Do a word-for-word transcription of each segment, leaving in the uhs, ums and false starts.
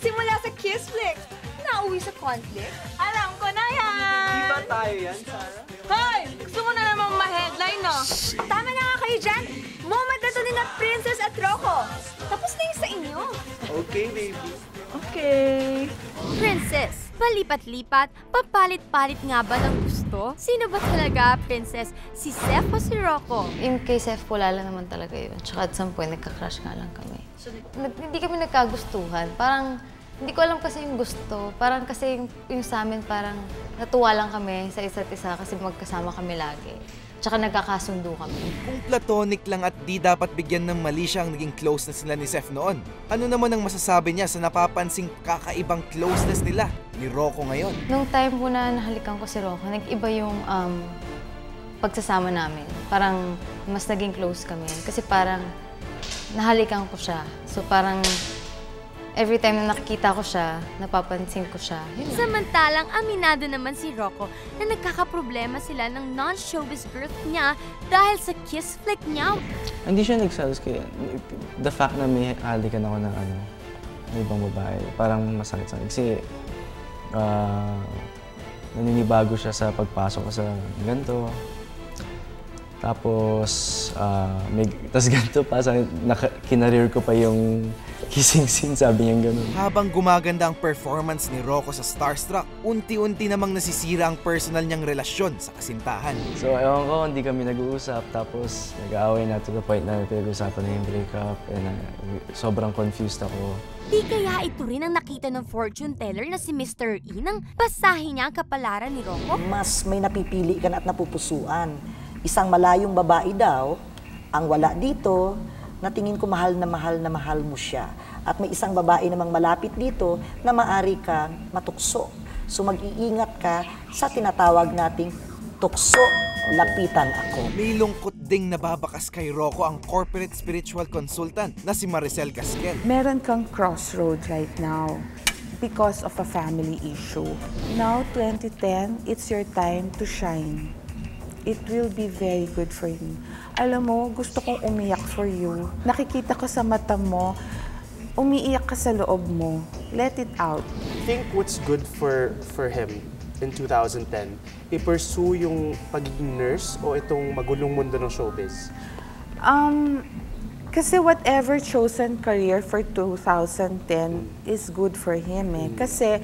Simula sa kiss flicks, nauwi sa conflict. Alam ko na yan! Di ba tayo yan, Sarah? Hoy! Gusto mo na namang ma-headline, no? Tama na nga kayo dyan! Moment na to ni na Princess at Rocco! Tapos na sa inyo! Okay, baby. Okay. Princess, palipat-lipat, papalit-palit nga ba ng gusto? Sino ba talaga, Princess? Si Seth o si Rocco? Yung kay Seth, pulala naman talaga yun. Tsaka at some point, nagka-crush nga lang kami. So, hindi kami nagkagustuhan. Parang, hindi ko alam kasi yung gusto. Parang kasi yung, yung sa amin, parang natuwa lang kami sa isa't isa kasi magkasama kami lagi. Tsaka nagkakasundo kami. Kung platonic lang at di dapat bigyan ng mali siya ang naging close na sila ni Seth noon, ano naman ang masasabi niya sa napapansing kakaibang closeness nila ni Rocco ngayon? Nung time po na nahalikan ko si Rocco, nag-iba yung um, pagsasama namin. Parang mas naging close kami. Kasi parang nahalikan ko siya. So parang every time na nakikita ko siya, napapansin ko siya. Samantalang, aminado naman si Rocco na nagkakaproblema sila ng non-showbiz birth niya dahil sa kiss flick niya. Hindi siya nagsalos kay the fact na may halikan ako ng ano, ibang babae. Parang masakit sa akin. Kasi uh, naninibago siya sa pagpasok ko sa ganito. Tapos, uh, may, tapos ganito pa, sa, naka, kinareer ko pa yung kissing scene, sabi niya gano'n. Habang gumaganda ang performance ni Rocco sa Starstruck, unti-unti namang nasisira ang personal niyang relasyon sa kasintahan. So, ewan ko, hindi kami nag-uusap, tapos nag-aaway na to the point na pinag-usapan na yung breakup, and uh, sobrang confused ako. Di kaya ito rin ang nakita ng fortune teller na si Mister E nang basahin niya ang kapalaran ni Rocco? Mas may napipili ka na at napupusuan. Isang malayong babae daw, ang wala dito, na tingin ko mahal na mahal na mahal mo siya. At may isang babae namang malapit dito na maaari ka matukso. So mag-iingat ka sa tinatawag nating tukso, lapitan ako. May lungkot ding nababakas kay Rocco ang corporate spiritual consultant na si Maricel Gaskel. Meron kang crossroads right now because of a family issue. Now, twenty ten, it's your time to shine. It will be very good for you. Alam mo, gusto kong umiyak for you. Nakikita ko sa mata mo, umiiyak ka sa loob mo. Let it out. Think what's good for for him in two thousand ten. I-pursue yung pagiging nurse o itong magulong mundo ng showbiz? Um, kasi whatever chosen career for two thousand ten is good for him eh. Kasi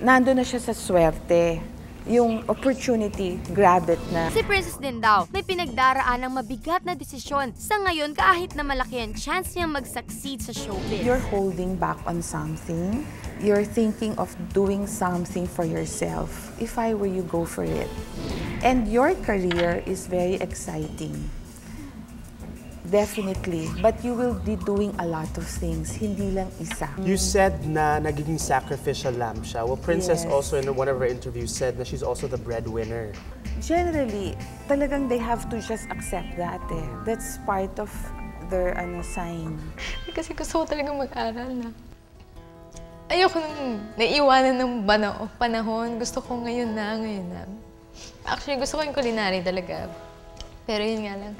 nandun na siya sa swerte. Yung opportunity, grab it na. Si Princess din daw, may pinagdaraan ng mabigat na desisyon. Sa ngayon, kahit na malaki ang chance niya mag-succeed sa showbiz. You're holding back on something. You're thinking of doing something for yourself. If I were you, go for it. And your career is very exciting. Definitely. But you will be doing a lot of things, hindi lang isa. You said na nagiging sacrificial lamb siya. Well, Princess yes. also in one of her interviews said that she's also the breadwinner. Generally, talagang they have to just accept that eh. That's part of their ano, sign. Kasi gusto ko talaga mag-aral na. Ayoko nang naiiwanan ng panahon. Gusto ko ngayon na, ngayon na. Actually, gusto ko yung culinary talaga. Pero yun nga lang.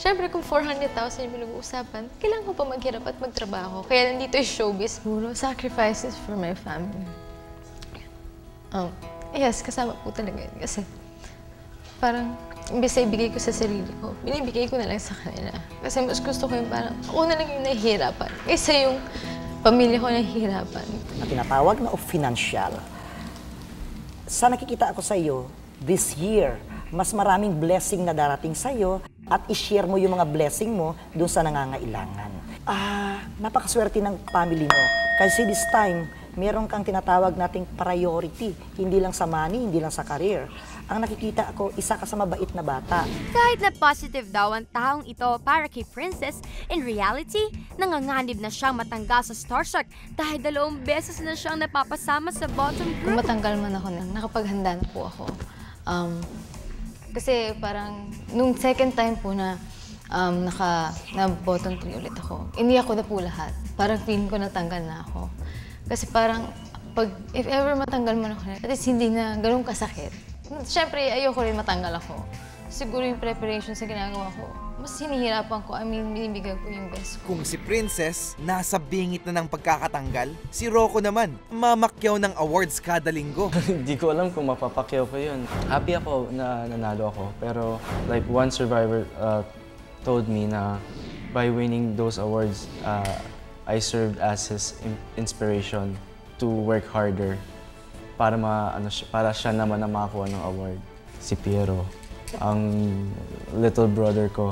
Siyempre, kung four hundred thousand yung pinag-uusapan, kailangan ko pa maghirap at magtrabaho. Kaya nandito yung showbiz. Puro sacrifices for my family. Um, yes, kasama po talaga yun. Kasi parang, imbis na ibigay ko sa sarili ko, binibigay ko na lang sa kanila. Kasi mas gusto ko yung parang, ako na lang yung nahihirapan. Kaysa yung pamilya ko nahihirapan. Ang tinatawag na o financial. Sa nakikita ako sa iyo, this year, mas maraming blessing na darating sa iyo. At i-share mo yung mga blessing mo doon sa nangangailangan. Ah, napakaswerte ng family mo. Kasi this time, meron kang tinatawag nating priority. Hindi lang sa money, hindi lang sa career. Ang nakikita ako, isa ka sa mabait na bata. Kahit na positive daw ang taong ito para kay Princess, in reality, nanganganib na siyang matanggal sa Starstruck dahil dalawang beses na siyang napapasama sa bottom group. Kung matanggal man ako na, nakapaghanda na po ako. Um, Kasi parang, nung second time po na um, naka, na-bottom three ulit ako, iniyak ko na po lahat. Parang feeling ko natanggal na ako. Kasi parang, pag, if ever matanggal man ako, at least hindi na ganun kasakit. Siyempre, ayoko rin matanggal ako. Siguro yung preparation sa ginagawa ko, mas hinihirapan ko. I mean, binibigay ko yung best ko. Kung si Princess nasa bingit na ng pagkakatanggal, si Rocco naman mamakyaw ng awards kada linggo. Hindi ko alam kung mapapakyaw ko yun. Happy ako na nanalo ako, pero like one survivor uh, told me na by winning those awards, uh, I served as his inspiration to work harder para ma ano, para siya naman na makakuha ng award. Si Piero, ang little brother ko,